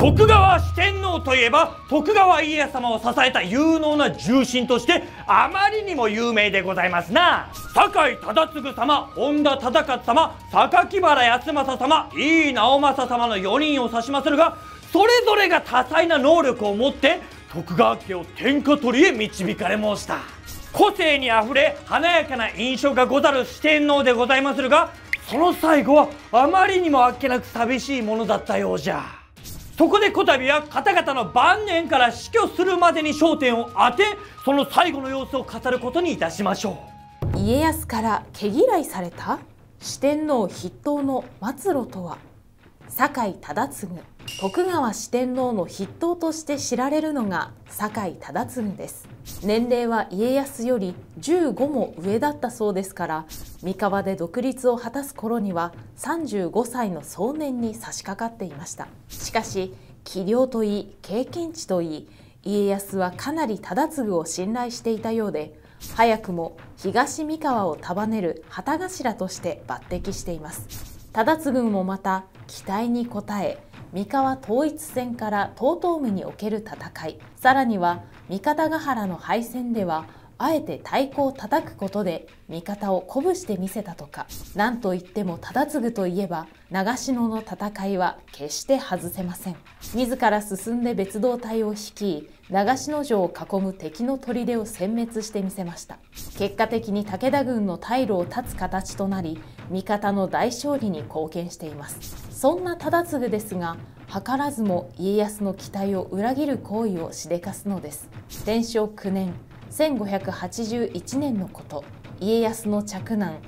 徳川四天王といえば徳川家康様を支えた有能な重臣としてあまりにも有名でございますな。酒井忠次様、本多忠勝様、榊原康政様、井伊直政様の4人を指しまするが、それぞれが多彩な能力を持って徳川家を天下取りへ導かれ申した。個性にあふれ華やかな印象がござる四天王でございまするが、その最後はあまりにもあっけなく寂しいものだったようじゃ。そこでこたびは方々の晩年から死去するまでに焦点を当て、その最後の様子を語ることにいたしましょう。家康から毛嫌いされた四天王筆頭の末路とは、酒井忠次。徳川四天王の筆頭として知られるのが酒井忠次です。年齢は家康より15も上だったそうですから、三河で独立を果たす頃には35歳の壮年に差し掛かっていました。しかし器量といい経験値といい、家康はかなり忠次を信頼していたようで、早くも東三河を束ねる旗頭として抜擢しています。忠次もまた期待に応え、三河統一戦から遠江における戦い、さらには三方ヶ原の敗戦ではあえて太鼓を叩くことで味方を鼓舞してみせたとか、なんといっても忠次といえば長篠の戦いは決して外せません。自ら進んで別動隊を率い、長篠城を囲む敵の砦を殲滅してみせました。結果的に武田軍の退路を断つ形となり、味方の大勝利に貢献しています。そんな忠次ですが、図らずも家康の期待を裏切る行為をしでかすのです。天正9年1581年のこと、家康の嫡男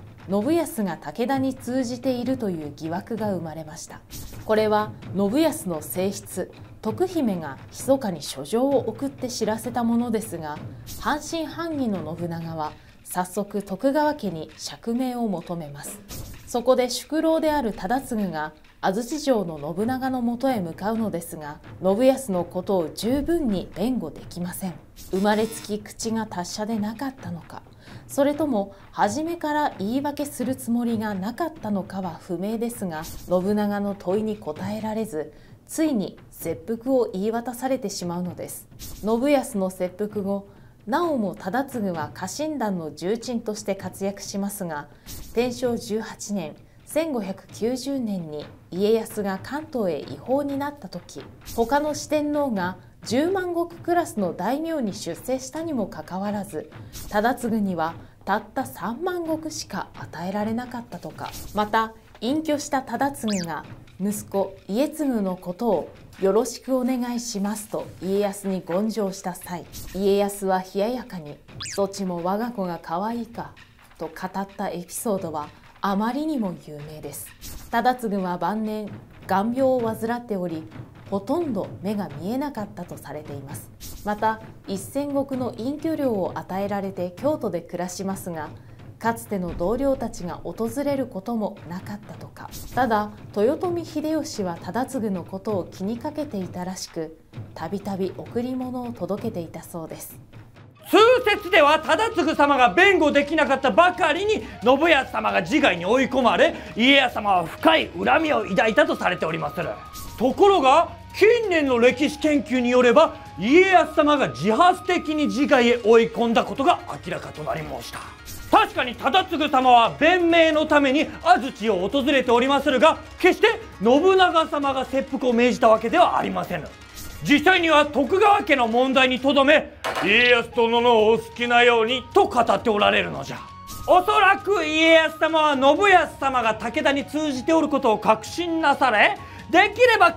信康が武田に通じているという疑惑が生まれました。これは信康の正室徳姫が密かに書状を送って知らせたものですが、半信半疑の信長は早速徳川家に釈明を求めます。そこで宿老である忠次が安土城の信長のもとへ向かうのですが、信康のことを十分に弁護できません。生まれつき口が達者でなかったのか、それとも初めから言い訳するつもりがなかったのかは不明ですが、信長の問いに答えられず、ついに切腹を言い渡されてしまうのです。信康の切腹後、なおも忠次は家臣団の重鎮として活躍しますが、天正18年1590年に家康が関東へ違法になった時、他の四天王が10万石クラスの大名に出世したにもかかわらず、忠次にはたった3万石しか与えられなかったとか、また隠居した忠次が息子家継のことをよろしくお願いしますと家康に言上した際、家康は冷ややかにそちも我が子が可愛いかと語ったエピソードはあまりにも有名です。忠次は晩年眼病を患っており、ほとんど目が見えなかったとされています。また1000石の隠居料を与えられて京都で暮らしますが、かつての同僚たちが訪れることもなかったとか。ただ豊臣秀吉は忠次のことを気にかけていたらしく、たびたび贈り物を届けていたそうです。通説では忠次様が弁護できなかったばかりに、信康様が自害に追い込まれ、家康様は深い恨みを抱いたとされておりまする。ところが近年の歴史研究によれば、家康様が自発的に自害へ追い込んだことが明らかとなりました。確かに忠次様は弁明のために安土を訪れておりまするが、決して信長様が切腹を命じたわけではありません。実際には徳川家の問題にとどめ、家康殿のお好きなようにと語っておられるのじゃ。おそらく家康様は信康様が武田に通じておることを確信なされ、できれば考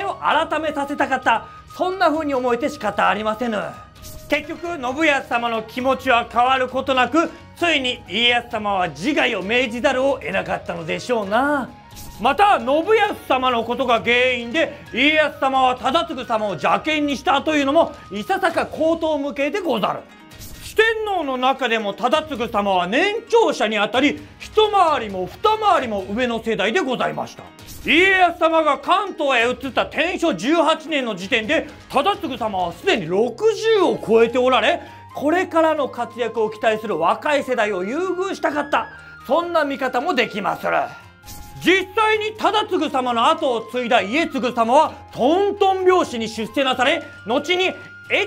えを改めさせたかった、そんな風に思えて仕方ありませぬ。結局信康様の気持ちは変わることなく、ついに家康様は自害を命じざるを得なかったのでしょうな。また信康様のことが原因で家康様は忠次様を邪見にしたというのもいささか荒唐無稽でござる。四天王の中でも忠次様は年長者にあたり、一回りも二回りも上の世代でございました。家康様が関東へ移った天正18年の時点で、忠次様はすでに60を超えておられ、これからの活躍を期待する若い世代を優遇したかった、そんな見方もできまする。実際に忠次様の後を継いだ家継様はとんとん拍子に出世なされ、後に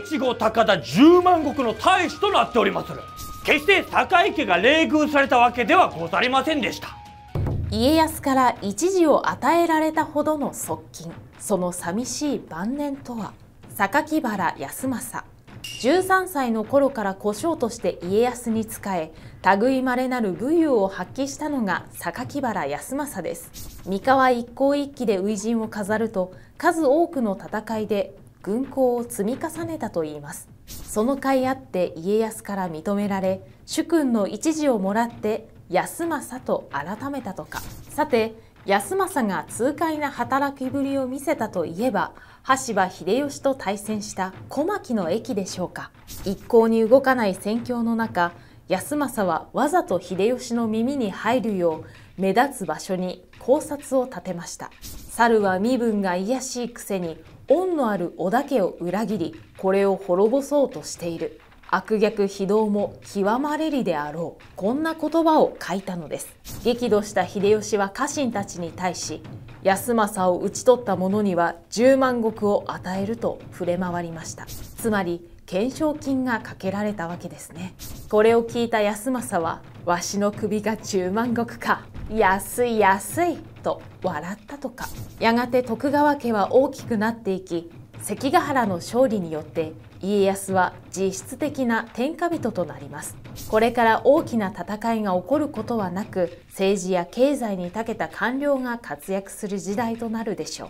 越後高田10万石の大使となっておりまする。決して酒井家が冷遇されたわけではござりませんでした。家康から一時を与えられたほどの側近、その寂しい晩年とは。榊原康政、13歳の頃から小姓として家康に仕え、類まれなる武勇を発揮したのが榊原康政です。三河一向一揆で初陣を飾ると、数多くの戦いで軍功を積み重ねたといいます。その甲斐あって家康から認められ、主君の一字をもらって康政と改めたとか。さて康政が痛快な働きぶりを見せたといえば、羽柴秀吉と対戦した小牧の駅でしょうか。一向に動かない戦況の中、康政はわざと秀吉の耳に入るよう目立つ場所に考察を立てました。猿は身分が卑しいくせに恩のある織田家を裏切り、これを滅ぼそうとしている。悪逆非道も極まれりであろう。こんな言葉を書いたのです。激怒した秀吉は家臣たちに対し、康政を討ち取った者には10万石を与えると触れ回りました。つまり懸賞金がかけられたわけですね。これを聞いた康政は、わしの首が10万石か、安い安いと笑ったとか。やがて徳川家は大きくなっていき、関ヶ原の勝利によって家康は実質的な天下人となります。これから大きな戦いが起こることはなく、政治や経済に長けた官僚が活躍する時代となるでしょう。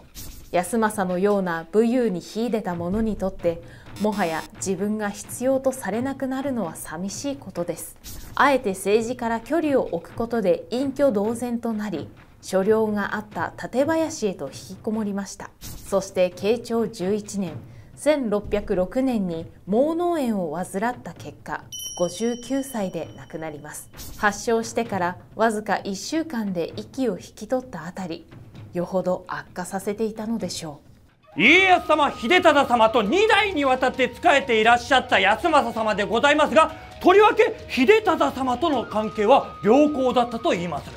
康政のような武勇に秀でた者にとって、もはや自分が必要とされなくなるのは寂しいことです。あえて政治から距離を置くことで隠居同然となり、所領があった館林へと引きこもりました。そして慶長11年1606年に盲脳炎を患った結果、59歳で亡くなります。発症してからわずか1週間で息を引き取ったあたり、よほど悪化させていたのでしょう。家康様、秀忠様と2代にわたって仕えていらっしゃった康政様でございますが、とりわけ秀忠様との関係は良好だったといいまする。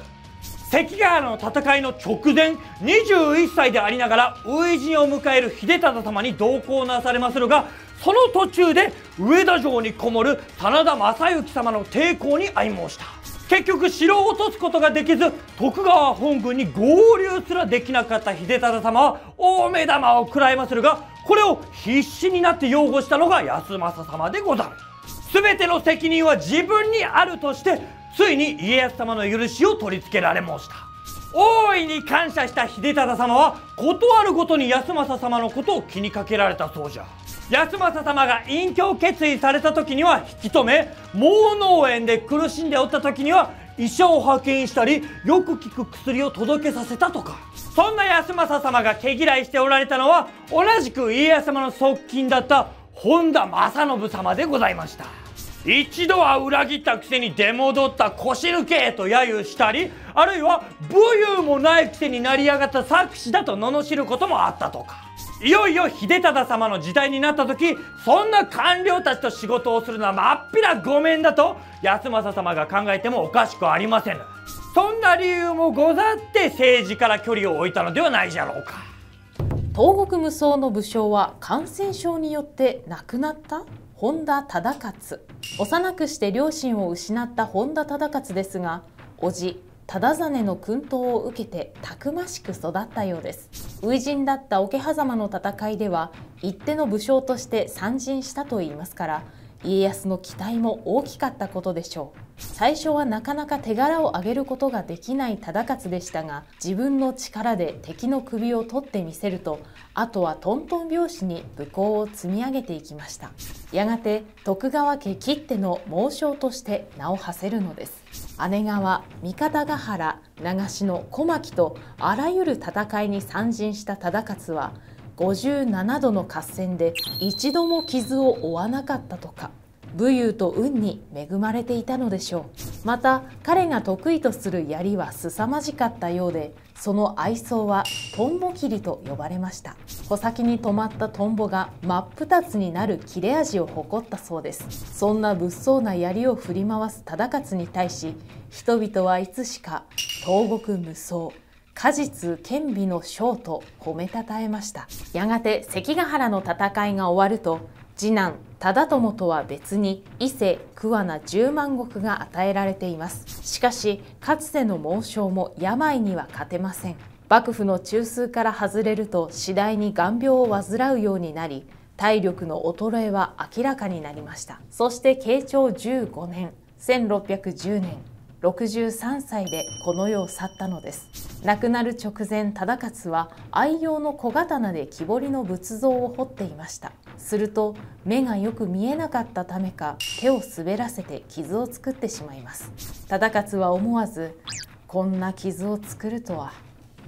関ヶ原の戦いの直前、21歳でありながら初陣を迎える秀忠様に同行なされまするが、その途中で上田城にこもる真田昌幸様の抵抗に相申した。結局城を落とすことができず、徳川本軍に合流すらできなかった秀忠様は大目玉を食らいまするが、これを必死になって擁護したのが康政様でござる。全ての責任は自分にあるとして、ついに家康様の許しを取り付けられました。大いに感謝した秀忠様は、ことあるごとに康政様のことを気にかけられたそうじゃ。康政様が隠居を決意された時には引き止め、盲脳炎で苦しんでおった時には医者を派遣したり、よく効く薬を届けさせたとか。そんな康政様が毛嫌いしておられたのは、同じく家康様の側近だった本田正信様でございました。一度は裏切ったくせに出戻った腰抜けと揶揄したり、あるいは武勇もないくせになりやがった策士だと罵ることもあったとか。いよいよ秀忠様の時代になった時、そんな官僚たちと仕事をするのはまっぴらごめんだと康政様が考えてもおかしくありません。そんな理由もござって政治から距離を置いたのではないじゃろうか。東国無双の武将は感染症によって亡くなった本田忠勝。幼くして両親を失った本田忠勝ですが、叔父忠実の薫陶を受けてたくましく育ったようです。初陣だった桶狭間の戦いでは一手の武将として参陣したといいますから、家康の期待も大きかったことでしょう。最初はなかなか手柄を上げることができない忠勝でしたが、自分の力で敵の首を取ってみせると、あとはトントン拍子に武功を積み上げていきました。やがて徳川家きっての猛将として名を馳せるのです。姉川、三方ヶ原、長篠、小牧とあらゆる戦いに参陣した忠勝は、57度の合戦で一度も傷を負わなかったとか。武勇と運に恵まれていたのでしょう。また彼が得意とする槍は凄まじかったようで、その愛称はトンボ切りと呼ばれました。穂先に止まったトンボが真っ二つになる切れ味を誇ったそうです。そんな物騒な槍を振り回す忠勝に対し、人々はいつしか東国無双、果実顕微の将と褒めたたえました。やがて関ヶ原の戦いが終わると、次男忠友とは別に伊勢桑名10万石が与えられています。しかしかつての猛将も病には勝てません。幕府の中枢から外れると次第に眼病を患うようになり、体力の衰えは明らかになりました。そして慶長15年1610年63歳でこの世を去ったのです。亡くなる直前、忠勝は愛用の小刀で木彫りの仏像を彫っていました。すると目がよく見えなかったためか、手を滑らせて傷を作ってしまいます。忠勝は思わず「こんな傷を作るとは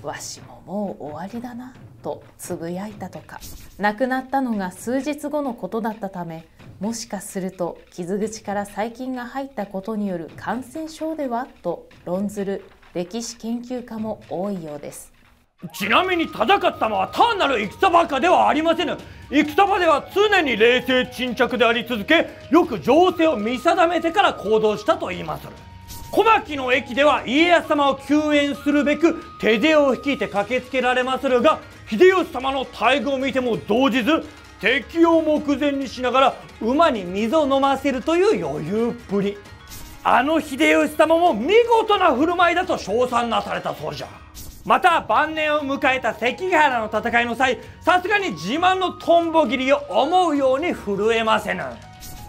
わしももう終わりだな」とつぶやいたとか。亡くなったのが数日後のことだったため、もしかすると傷口から細菌が入ったことによる感染症ではと論ずる歴史研究家も多いようです。ちなみに忠勝様は単なる戦ばかではありませぬ。戦場では常に冷静沈着であり続け、よく情勢を見定めてから行動したといいます。小牧の駅では家康様を救援するべく手勢を率いて駆けつけられまするが、秀吉様の大軍を見ても動じず、敵を目前にしながら馬に水を飲ませるという余裕っぷり。あの秀吉様も見事な振る舞いだと称賛なされたそうじゃ。また晩年を迎えた関ヶ原の戦いの際、さすがに自慢のトンボ切りを思うように震えませぬ。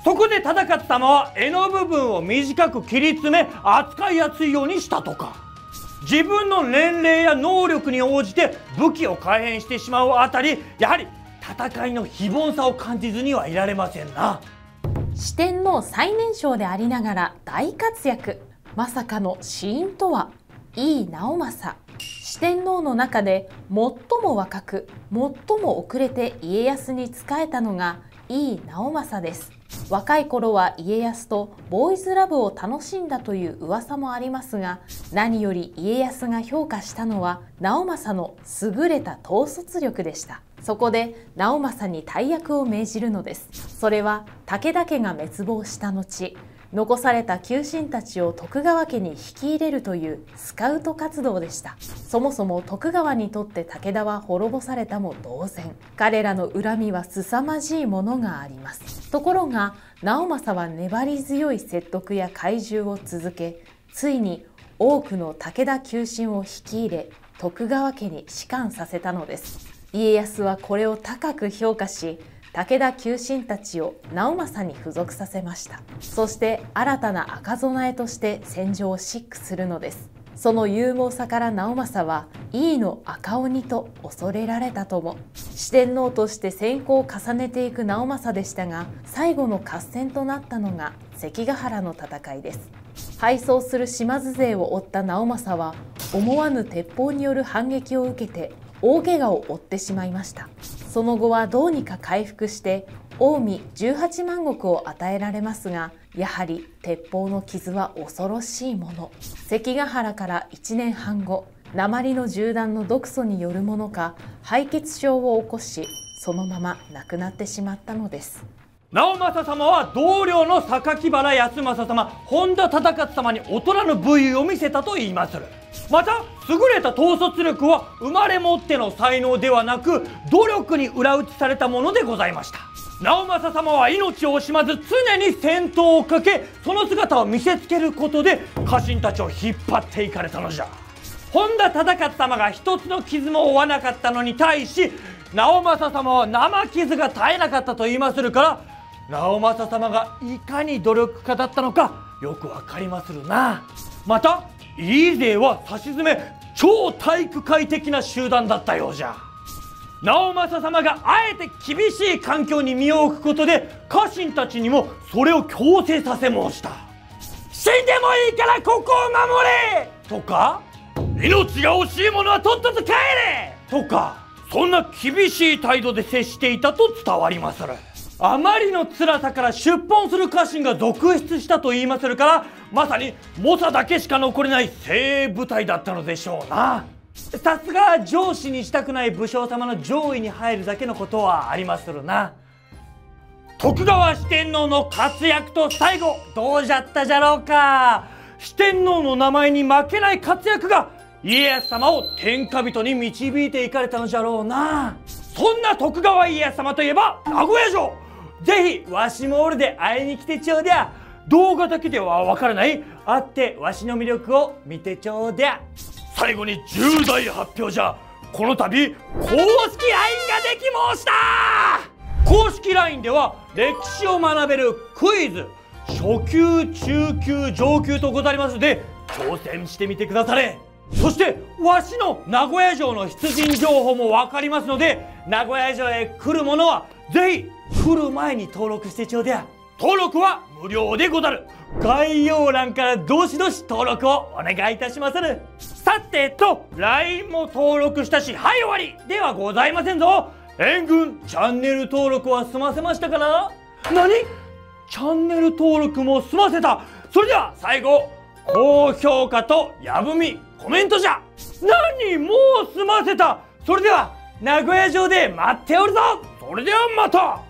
そこで忠勝様は柄の部分を短く切り詰め、扱いやすいようにしたとか。自分の年齢や能力に応じて武器を改変してしまうあたり、やはり戦いの非凡さを感じずにはいられませんな。四天王最年少でありながら大活躍、まさかの死因とは。井伊直政、四天王の中で最も若く最も遅れて家康に仕えたのが井伊直政です。若い頃は家康とボーイズラブを楽しんだという噂もありますが、何より家康が評価したのは直政の優れた統率力でした。そこで直政に大役を命じるのです。それは武田家が滅亡した後、残された旧臣たちを徳川家に引き入れるというスカウト活動でした。そもそも徳川にとって武田は滅ぼされたも同然、彼らの恨みは凄まじいものがあります。ところが直政は粘り強い説得や懐柔を続け、ついに多くの武田旧臣を引き入れ、徳川家に仕官させたのです。家康はこれを高く評価し、武田旧臣たちを直政に付属させました。そして新たな赤備えとして戦場を叱咤するのです。その勇猛さから直政は井伊の赤鬼と恐れられたとも。四天王として選考を重ねていく直政でしたが、最後の合戦となったのが関ヶ原の戦いです。敗走する島津勢を追った直政は、思わぬ鉄砲による反撃を受けて大怪我を負ってしまいました。その後はどうにか回復して近江18万石を与えられますが、やはり鉄砲の傷は恐ろしいもの。関ヶ原から1年半後、鉛の銃弾の毒素によるものか敗血症を起こし、そのまま亡くなってしまったのです。直政様は同僚の榊原康政様、本田忠勝様に大人の武勇を見せたといいまする。また優れた統率力は生まれ持っての才能ではなく、努力に裏打ちされたものでございました。直政様は命を惜しまず常に戦闘をかけ、その姿を見せつけることで家臣たちを引っ張っていかれたのじゃ。本田忠勝様が一つの傷も負わなかったのに対し、直政様は生傷が絶えなかったと言いまするから、直政様がいかに努力家だったのかよくわかりまするな。また井伊勢は差し詰め超体育会的な集団だったようじゃ。直政様があえて厳しい環境に身を置くことで、家臣たちにもそれを強制させ申した。死んでもいいからここを守れとか、命が惜しいものはとっとと帰れとか、そんな厳しい態度で接していたと伝わりまする。あまりの辛さから出奔する家臣が続出したと言いまするから、まさに猛者だけしか残れない精鋭部隊だったのでしょうな。さすが上司にしたくない武将様の上位に入るだけのことはありまするな。徳川四天王の活躍と最後どうじゃったじゃろうか。四天王の名前に負けない活躍が家康様を天下人に導いていかれたのじゃろうな。そんな徳川家康様といえば名古屋城。ぜひわしもおるで会いに来てちょうでや。動画だけではわからない会ってわしの魅力を見てちょうでや。最後に重大発表じゃ。この度公式 LINE ができ申した。公式 LINE では歴史を学べるクイズ初級中級上級とございますので挑戦してみてくだされ。そしてわしの名古屋城の出陣情報も分かりますので名古屋城へ来る者はぜひ来る前に登録してちょうでや。登録は無料でござる。概要欄からどしどし登録をお願いいたしまする。さてと LINE も登録したしはい終わりではございませんぞ。援軍チャンネル登録は済ませましたかな。何、チャンネル登録も済ませた。それでは最後高評価とやぶみコメントじゃ。何、もう済ませた。それでは名古屋城で待っておるぞ。それではまた。